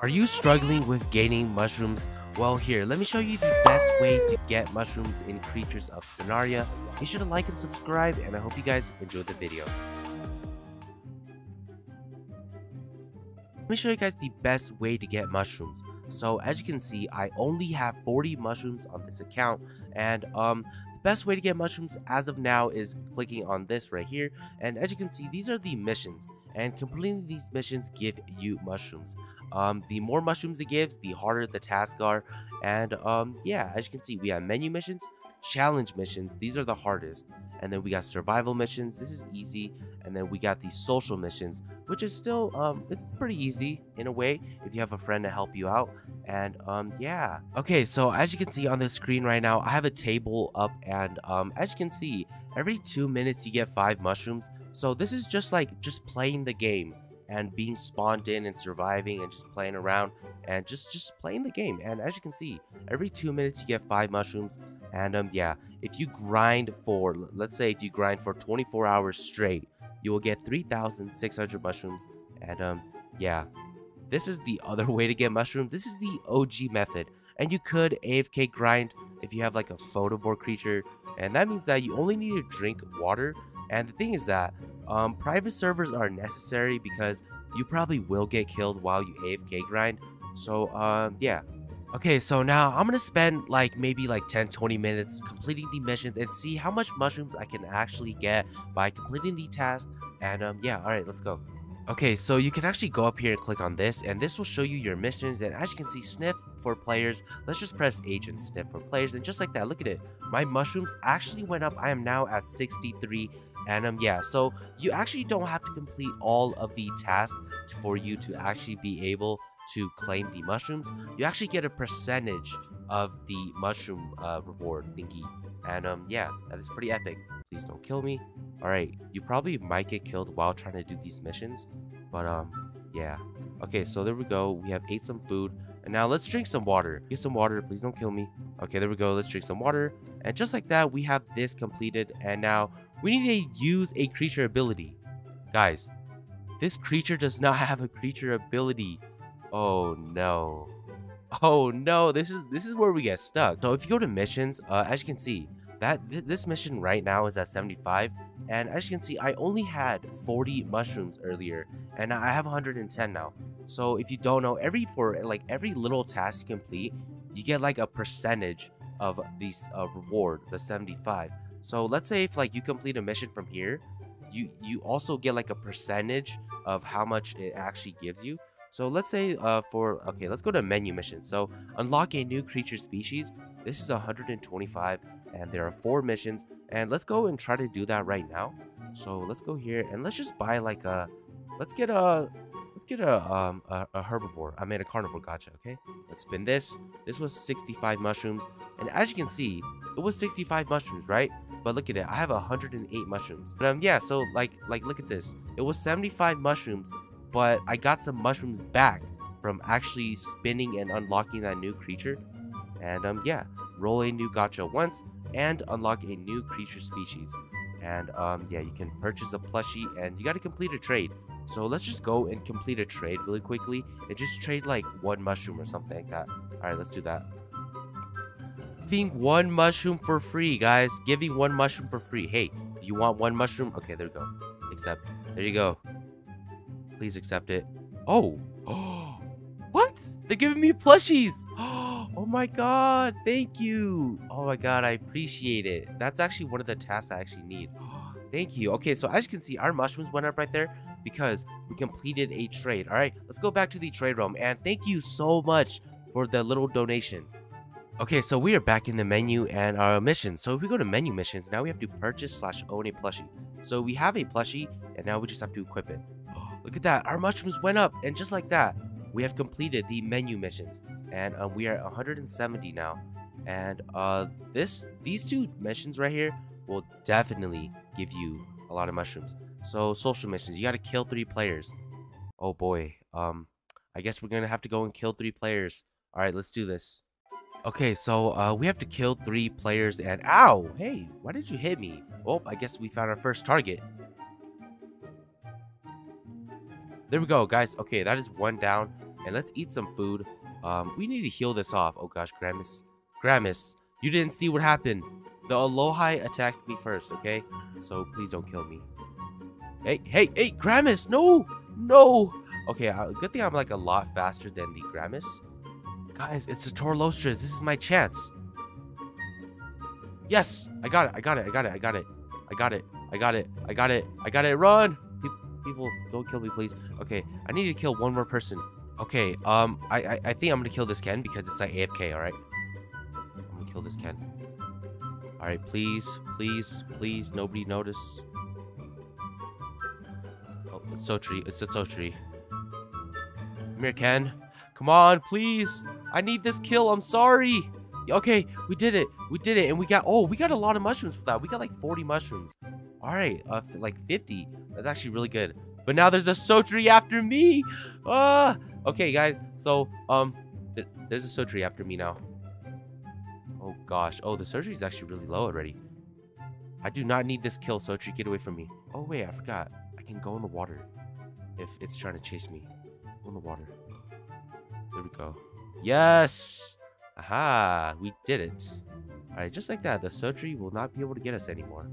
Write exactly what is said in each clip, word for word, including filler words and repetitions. Are you struggling with gaining mushrooms? Well, here, let me show you the best way to get mushrooms in Creatures of Sonaria. Be sure to like and subscribe, and I hope you guys enjoyed the video. Let me show you guys the best way to get mushrooms. So as you can see, I only have forty mushrooms on this account, and um the best way to get mushrooms as of now is clicking on this right here. And as you can see, these are the missions, and completing these missions give you mushrooms. Um, the more mushrooms it gives, the harder the tasks are. And um, yeah, as you can see, we have menu missions, challenge missions, these are the hardest. And then we got survival missions, this is easy. And then we got the social missions, which is still, um, it's pretty easy in a way if you have a friend to help you out. And um, yeah. Okay, so as you can see on the screen right now, I have a table up, and um, as you can see, every two minutes you get five mushrooms. So this is just like just playing the game and being spawned in and surviving and just playing around and just just playing the game. And as you can see, every two minutes you get five mushrooms. And um yeah, if you grind for, let's say if you grind for twenty-four hours straight, you will get three thousand six hundred mushrooms. And um yeah, this is the other way to get mushrooms. This is the O G method. And you could A F K grind if you have like a photobore creature, and that means that you only need to drink water. And the thing is that um, private servers are necessary because you probably will get killed while you A F K grind. So um, yeah. Okay, so now I'm gonna spend like maybe like ten to twenty minutes completing the missions and see how much mushrooms I can actually get by completing the task. And um, yeah, alright, let's go. Okay, so you can actually go up here and click on this, and this will show you your missions. And as you can see, sniff for players. Let's just press H and sniff for players, and just like that, look at it. My mushrooms actually went up. I am now at sixty-three. And um, yeah, so you actually don't have to complete all of the tasks for you to actually be able to claim the mushrooms. You actually get a percentage of the mushroom uh, reward thingy. And um, yeah, that is pretty epic. Please don't kill me. Alright, you probably might get killed while trying to do these missions. But um, yeah. Okay, so there we go. We have ate some food. And now let's drink some water. Get some water. Please don't kill me. Okay, there we go. Let's drink some water. And just like that, we have this completed. And now we need to use a creature ability. Guys, this creature does not have a creature ability. Oh no. Oh no, this is this is where we get stuck. So if you go to missions, uh, as you can see, that th this mission right now is at seventy-five. And as you can see, I only had forty mushrooms earlier, and I have one hundred ten now. So if you don't know, every for like every little task you complete, you get like a percentage of these uh, reward, the seventy-five. So let's say if like you complete a mission from here, you you also get like a percentage of how much it actually gives you. So let's say uh for okay, let's go to menu mission. So unlock a new creature species. This is one hundred twenty-five, and there are four missions, and let's go and try to do that right now. So let's go here and let's just buy like a let's get a let's get a um a, a herbivore. I made a carnivore gacha. Okay, let's spin this. This was sixty-five mushrooms, and as you can see, it was sixty-five mushrooms, right? But look at it, I have one hundred eight mushrooms. But um yeah, so like like look at this, it was seventy-five mushrooms, but I got some mushrooms back from actually spinning and unlocking that new creature. And um yeah, roll a new gacha once and unlock a new creature species. And um yeah, you can purchase a plushie, and you got to complete a trade. So let's just go and complete a trade really quickly and just trade like one mushroom or something like that. All right, let's do that. Giving one mushroom for free, guys. Giving one mushroom for free. Hey, you want one mushroom? Okay, there you go. Accept. There you go. Please accept it. Oh, oh, what? They're giving me plushies. Oh my god, thank you. Oh my god, I appreciate it. That's actually one of the tasks I actually need. Thank you. Okay, so as you can see, our mushrooms went up right there because we completed a trade. All right, let's go back to the trade realm, and thank you so much for the little donation. Okay, so we are back in the menu and our missions. So if we go to menu missions, now we have to purchase slash own a plushie. So we have a plushie, and now we just have to equip it. Look at that, our mushrooms went up, and just like that, we have completed the menu missions. And um, we are one hundred seventy now. And uh, this, these two missions right here will definitely give you a lot of mushrooms. So social missions, you gotta kill three players. Oh boy, um, I guess we're gonna have to go and kill three players. All right, let's do this. Okay, so uh, we have to kill three players, and ow, hey, why did you hit me? Well, I guess we found our first target. There we go, guys. Okay, that is one down. and let's eat some food. Um, we need to heal this off. Oh gosh, Gramus. Gramus, you didn't see what happened. The Alohai attacked me first, okay? So please don't kill me. Hey, hey, hey, Gramus, no, no. Okay, uh, good thing I'm like a lot faster than the Gramus. Guys, it's the Torlostras. This is my chance. Yes, I got it, I got it, I got it, I got it. I got it, I got it, I got it, I got it, run! People, don't kill me, please. Okay, I need to kill one more person. Okay, um, I, I, I think I'm gonna kill this Ken because it's like A F K, alright? I'm gonna kill this Ken. Alright, please, please, please, nobody notice. Oh, it's Sotri, it's Sotri. Come here, Ken. Come on, please! I need this kill, I'm sorry! Okay, we did it. We did it, and we got oh, we got a lot of mushrooms for that. We got like forty mushrooms. All right, uh, like fifty. That's actually really good. But now there's a Sotri after me. Ah, okay, guys. So um, th there's a Sotri after me now. Oh gosh. Oh, the Sotri is actually really low already. I do not need this kill, Sotri. Get away from me. Oh wait, I forgot. I can go in the water if it's trying to chase me. Go in the water. There we go. Yes. Aha, we did it. Alright, just like that, the Sotri will not be able to get us anymore.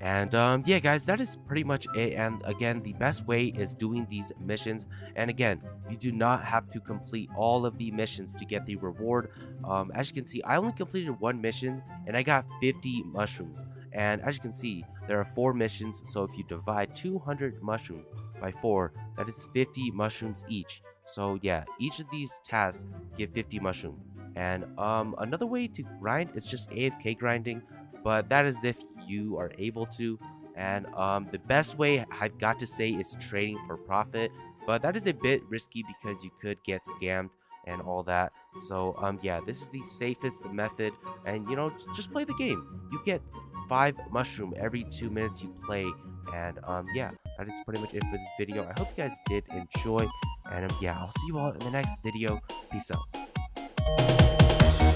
And um, yeah guys, that is pretty much it. And again, the best way is doing these missions. And again, you do not have to complete all of the missions to get the reward. Um, as you can see, I only completed one mission and I got fifty mushrooms. And as you can see, there are four missions. So if you divide two hundred mushrooms by four, that is fifty mushrooms each. So yeah, each of these tasks get fifty mushrooms. And um, another way to grind is just A F K grinding, but that is if you are able to. And um, the best way I've got to say is trading for profit, but that is a bit risky because you could get scammed and all that. So um, yeah, this is the safest method. And you know, just play the game. You get five mushroom every two minutes you play. And um, yeah, that is pretty much it for this video. I hope you guys did enjoy. And um, yeah, I'll see you all in the next video. Peace out. Thank you.